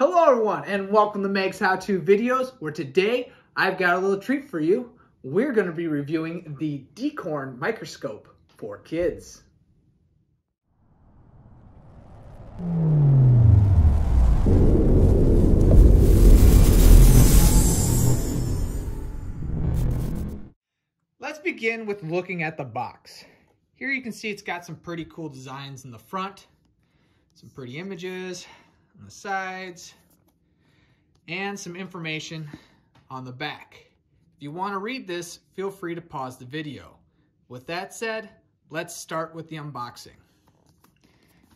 Hello everyone and welcome to Meg's How To Videos, where today I've got a little treat for you. We're going to be reviewing the Dcorn Microscope for Kids. Let's begin with looking at the box. Here you can see it's got some pretty cool designs in the front, some pretty images on the sides, and some information on the back. If you want to read this, feel free to pause the video. With that said, let's start with the unboxing.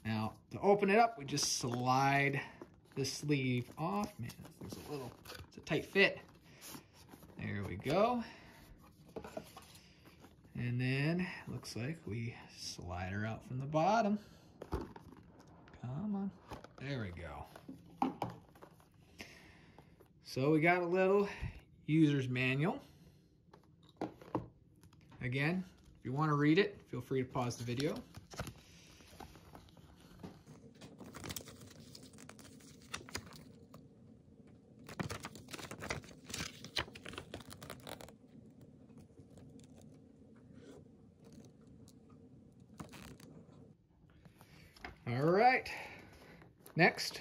Now, to open it up, we just slide the sleeve off. Man, it's a tight fit. There we go. And then, looks like we slide her out from the bottom. Come on. There we go. So we got a little user's manual. Again, if you want to read it, feel free to pause the video. All right. Next,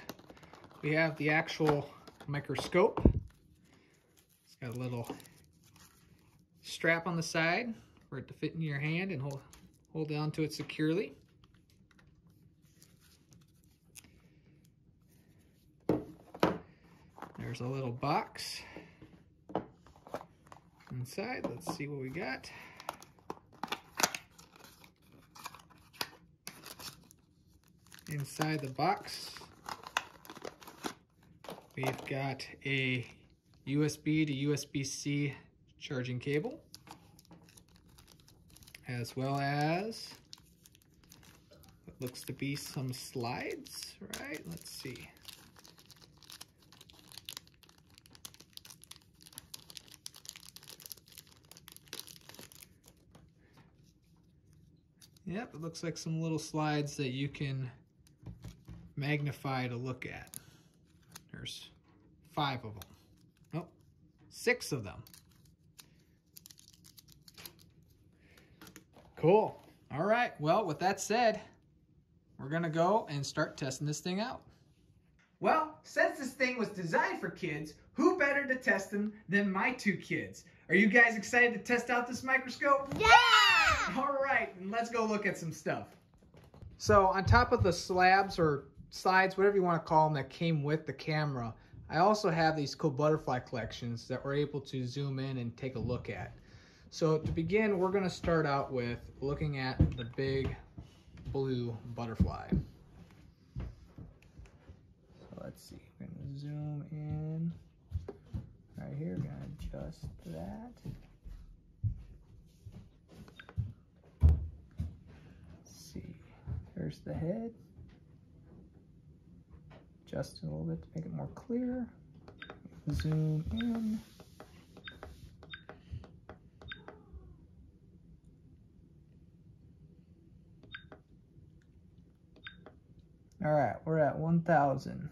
we have the actual microscope. It's got a little strap on the side for it to fit in your hand and hold down to it securely. There's a little box inside. Let's see what we got. Inside the box, we've got a USB to USB-C charging cable, as well as what looks to be some slides, right? Let's see. Yep, it looks like some little slides that you can magnify to look at. There's 5 of them. Nope, 6 of them. Cool. All right. Well, with that said, we're going to go and start testing this thing out. Well, since this thing was designed for kids, who better to test them than my 2 kids? Are you guys excited to test out this microscope? Yeah! All right. And let's go look at some stuff. So on top of the slabs or slides, whatever you want to call them, that came with the camera, I also have these cool butterfly collections that we're able to zoom in and take a look at. So to begin, we're going to start out with looking at the big blue butterfly. So let's see, we're going to zoom in right here, we're going to adjust that. Let's see, there's the head. Adjust it a little bit to make it more clear. Zoom in. All right, we're at 1,000.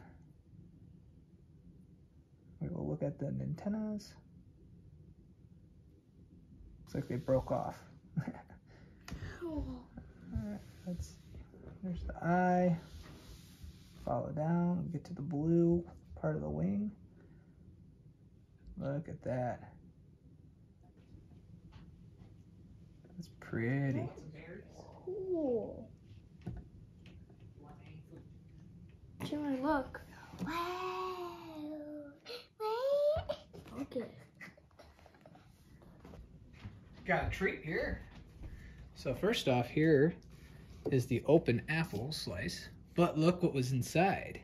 We will look at the antennas. Looks like they broke off. All right, let's see. There's the eye. Follow down, get to the blue part of the wing. Look at that. That's pretty. That's cool. Jimmy, look. Wow. Okay. Got a treat here. So first off, here is the open apple slice. But look what was inside,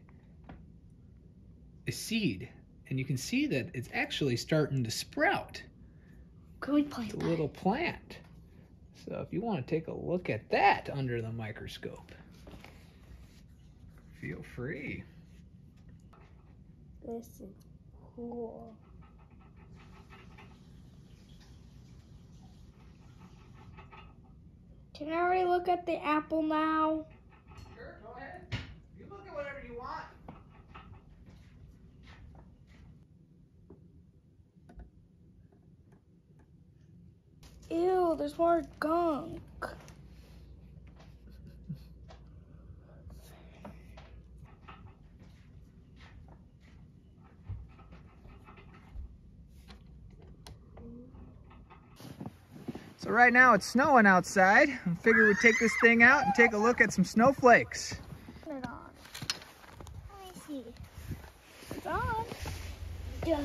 a seed. And you can see that it's actually starting to sprout. Good plant. It's a little plant. So if you want to take a look at that under the microscope, feel free. This is cool. Can I already look at the apple now? Sure, go ahead. You look at whatever you want. Ew, there's more gunk. So right now it's snowing outside. I figured we'd take this thing out and take a look at some snowflakes. Turn it on. Let me see. It's on. Duh.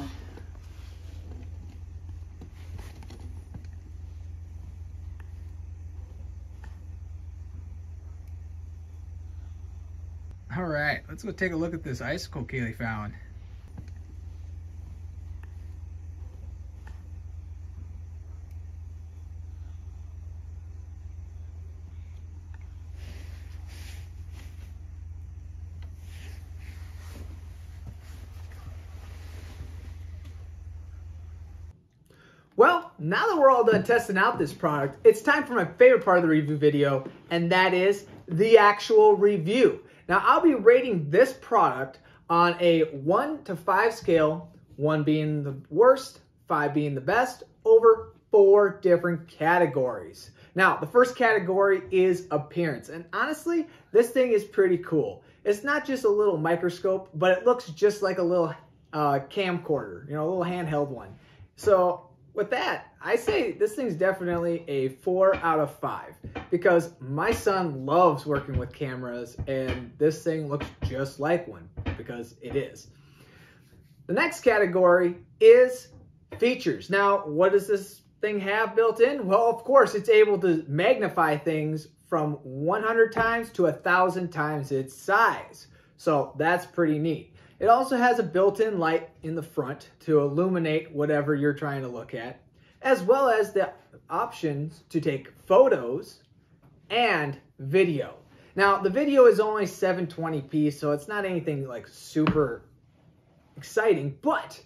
All right, let's go take a look at this icicle Kaylee found. Well, now that we're all done testing out this product, it's time for my favorite part of the review video, and that is the actual review. Now, I'll be rating this product on a 1 to 5 scale, 1 being the worst, 5 being the best, over 4 different categories. Now, the first category is appearance, and honestly, this thing is pretty cool. It's not just a little microscope, but it looks just like a little camcorder, you know, a little handheld one. So with that, I say this thing's definitely a 4 out of 5 because my son loves working with cameras and this thing looks just like one because it is. The next category is features. Now, what does this thing have built in? Well, of course, it's able to magnify things from 100 times to 1,000 times its size. So that's pretty neat. It also has a built-in light in the front to illuminate whatever you're trying to look at, as well as the options to take photos and video. Now, the video is only 720p, so it's not anything like super exciting, but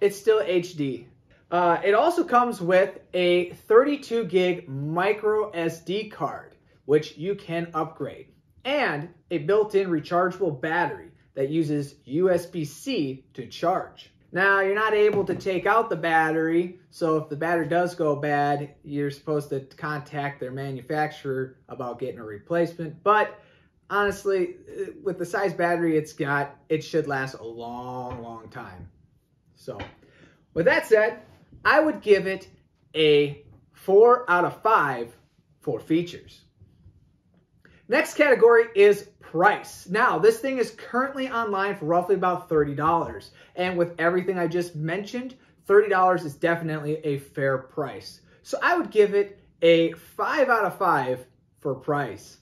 it's still HD. It also comes with a 32 gig micro SD card, which you can upgrade, and a built-in rechargeable battery that uses USB-C to charge. Now, you're not able to take out the battery, so if the battery does go bad, you're supposed to contact their manufacturer about getting a replacement, but honestly, with the size battery it's got, it should last a long, long time. So, with that said, I would give it a 4 out of 5 for features. Next category is price. Now, this thing is currently online for roughly about $30. And with everything I just mentioned, $30 is definitely a fair price. So I would give it a 5 out of 5 for price.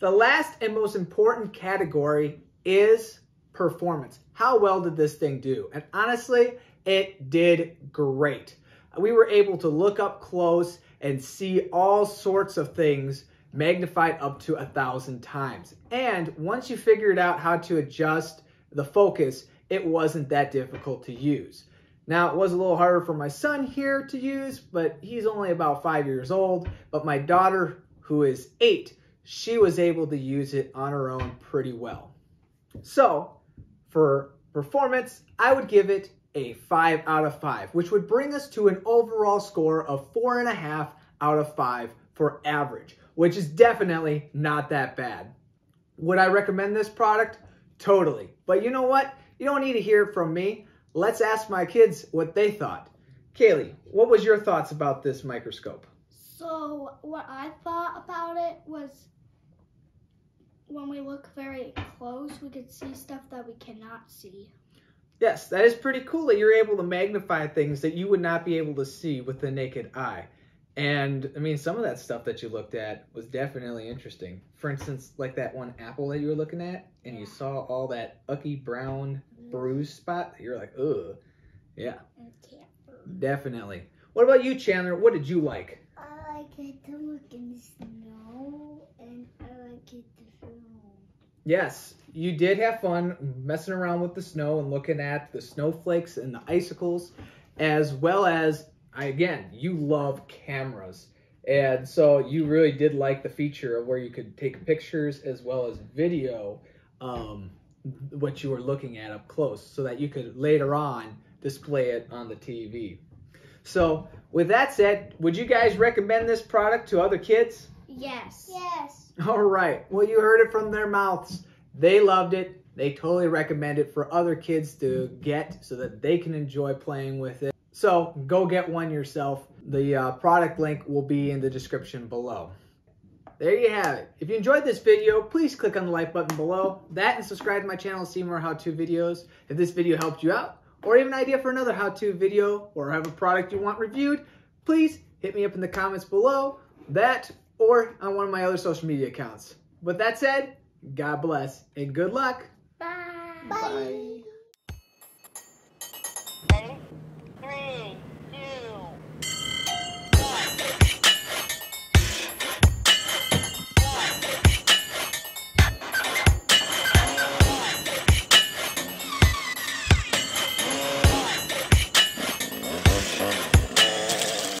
The last and most important category is performance. How well did this thing do? And honestly, it did great. We were able to look up close and see all sorts of things magnified up to 1,000 times. And once you figured out how to adjust the focus, it wasn't that difficult to use. Now, it was a little harder for my son here to use, but he's only about 5 years old. But my daughter, who is 8, she was able to use it on her own pretty well. So for performance, I would give it a 5 out of 5, which would bring us to an overall score of 4.5 out of 5 for average, which is definitely not that bad. Would I recommend this product? Totally. But you know what? You don't need to hear from me. Let's ask my kids what they thought. Kaylee, what was your thoughts about this microscope? So what I thought about it was when we look very close, we could see stuff that we cannot see. Yes, that is pretty cool that you're able to magnify things that you would not be able to see with the naked eye. And I mean, some of that stuff that you looked at was definitely interesting. For instance, like that one apple that you were looking at, and yeah, you saw all that ucky brown bruise spot. You're like, ugh, yeah. Okay. Definitely. What about you, Chandler? What did you like? I like it to look in the snow, and I like it to film. Yes, you did have fun messing around with the snow and looking at the snowflakes and the icicles, as well as, again, you love cameras, and so you really did like the feature of where you could take pictures as well as video, what you were looking at up close, so that you could later on display it on the TV. So with that said, would you guys recommend this product to other kids? Yes. Yes. All right. Well, you heard it from their mouths. They loved it. They totally recommend it for other kids to get so that they can enjoy playing with it. So go get one yourself. The product link will be in the description below. There you have it. If you enjoyed this video, please click on the like button below. That and subscribe to my channel to see more how-to videos. If this video helped you out, or you have an idea for another how-to video, or have a product you want reviewed, please hit me up in the comments below, that or on one of my other social media accounts. With that said, God bless and good luck. Bye. Bye. Bye.